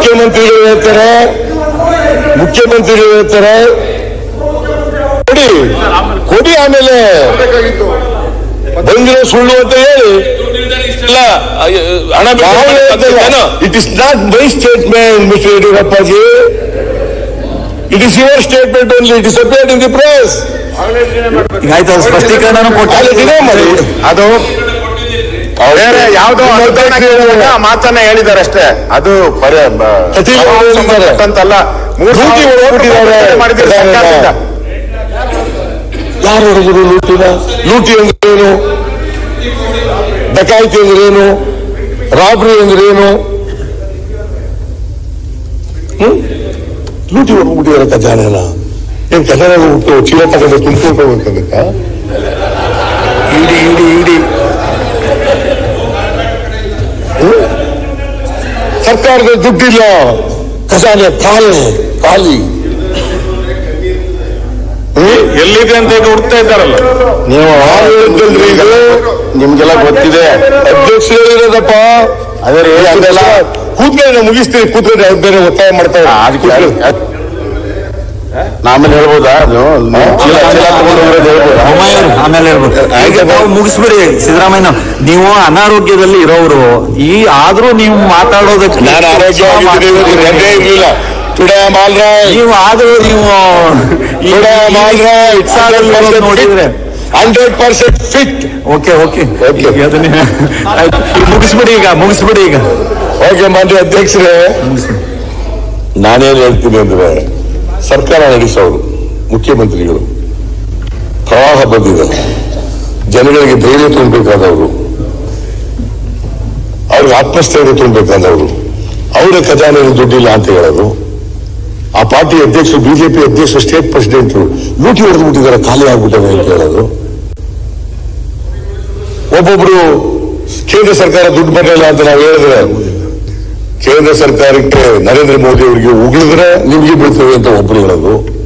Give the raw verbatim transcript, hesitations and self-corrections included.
ಮುಖ್ಯಮಂತ್ರಿಗಳು ಹೇಳ್ತಾರೆ ಮುಖ್ಯಮಂತ್ರಿಗಳು ಹೇಳ್ತಾರೆ ಕೊಡಿ ಕೊಡಿ ಆಮೇಲೆ ಬಂದಿರೋ ಸುಳ್ಳು ಅಂತ ಹೇಳಿ ಹಣ ಬಿಡೋಣ. It is not my statement mister ಯಡಿಯೂರಪ್ಪಾಜಿ, it is your statement only, it is appeared in the press. ಆಯ್ತು, ಸ್ಪಷ್ಟೀಕರಣ ಮಾಡಿ. ಅದು ಬೇರೆ ಯಾವುದೋ ಮಾತನ್ನ ಹೇಳಿದ್ದಾರೆ ಅಷ್ಟೇ, ಅದು ಅಂತಲ್ಲ. ಯಾರು ಹೊಡೆದ್ರು ಲೂಟಿನ? ಲೂಟಿ ಅಂದ್ರೆ ಏನು? ಡಕಾಯಿತಿ ಅಂದ್ರೆ ಏನು? ರಾಬ್ರಿ ಅಂದ್ರೆ ಏನು? ಲೂಟಿ ಹೊಡ್ಬಿಟ್ಟಿದ್ದಾರೆ ಖಜಾನೆನ. ಏನ್ ಖಜಾನೆ ಹೋಗ್ಬಿಟ್ಟು ಚೀಲ ತಗೊಂಡು ತುಂಬಿಕೊಂಡು ಹೋಗ್ಬೇಕಂತ ಇಡಿ ಇಡಿ ಇಡಿ ಸರ್ಕಾರದ ದುಡ್ಡಿಲ್ಲ, ಖಜಾನೆ ಖಾಲಿ ಖಾಲಿ. ಎಲ್ಲಿದೆ ಅಂತ ಹುಡುಕ್ತಾ ಇದ್ದಾರಲ್ಲ ನೀವು. ನಿಮ್ಗೆಲ್ಲ ಗೊತ್ತಿದೆ ಅಧ್ಯಕ್ಷರು ಇರೋದಪ್ಪ. ಅದೇ ರೀ ಅದೆಲ್ಲ ಕೂತ್ಕೊಂಡು ಮುಗಿಸ್ತೀವಿ, ಕೂತ್ಕೊಂಡು ಅವ್ರು ಬೇರೆ ಒತ್ತಾಯ ಮಾಡ್ತಾರೆ. ಅದಕ್ಕೆ ಆಮೇಲೆ ಹೇಳ್ಬೋದಾ? ಮುಗಿಸ್ಬಿಡಿ ಸಿದ್ದರಾಮಯ್ಯ, ನೀವು ಅನಾರೋಗ್ಯದಲ್ಲಿ ಇರೋರು. ಈ ಆದ್ರೂ ನೀವು ಮಾತಾಡೋದಕ್ಕೆ ನೀವು ಆದ್ರೂ ನೀವು ನೋಡಿದ್ರೆ hundred percent fit. Okay okay ಮುಗಿಸ್ಬಿಡಿ ಈಗ ಮುಗಿಸ್ಬಿಡಿ ಈಗ ಓಕೆ ಮಾನ್ಯ ಅಧ್ಯಕ್ಷರೇ, ನಾನೇನ್ ಹೇಳ್ತೀನಿ ಅಂದ್ರೆ, ಸರ್ಕಾರ ನಡೆಸೋರು ಮುಖ್ಯಮಂತ್ರಿಗಳು ಪ್ರವಾಹ ಬಂದಿದೆ, ಜನಗಳಿಗೆ ಧೈರ್ಯ ತುಂಬಬೇಕಾದವರು, ಅವ್ರಿಗೆ ಆತ್ಮಸ್ಥೈರ್ಯ ತುಂಬಬೇಕಾದವರು, ಅವರ ಖಜಾನೆ ದುಡ್ಡಿಲ್ಲ ಅಂತ ಹೇಳೋದು. ಆ ಪಾರ್ಟಿ ಅಧ್ಯಕ್ಷರು, ಬಿಜೆಪಿ ಅಧ್ಯಕ್ಷರು, ಸ್ಟೇಟ್ ಪ್ರೆಸಿಡೆಂಟ್ರು ಲೂಟಿ ಹೊಡೆದು ಬಿಟ್ಟಿದ್ದಾರೆ, ಖಾಲಿ ಆಗ್ಬಿಟ್ಟವೆ ಅಂತ ಹೇಳೋದು. ಒಬ್ಬೊಬ್ರು ಕೇಂದ್ರ ಸರ್ಕಾರ ದುಡ್ಡು ಬರಲಿಲ್ಲ ಅಂತ ನಾವು ಹೇಳಿದ್ರೆ, ಕೇಂದ್ರ ಸರ್ಕಾರಕ್ಕೆ ನರೇಂದ್ರ ಮೋದಿ ಅವರಿಗೆ ಉಗಿಳಿದ್ರೆ ನಿಮಗೆ ಬೀಳ್ತೇವೆ ಅಂತ ಒಬ್ಬರು ಹೇಳೋದು.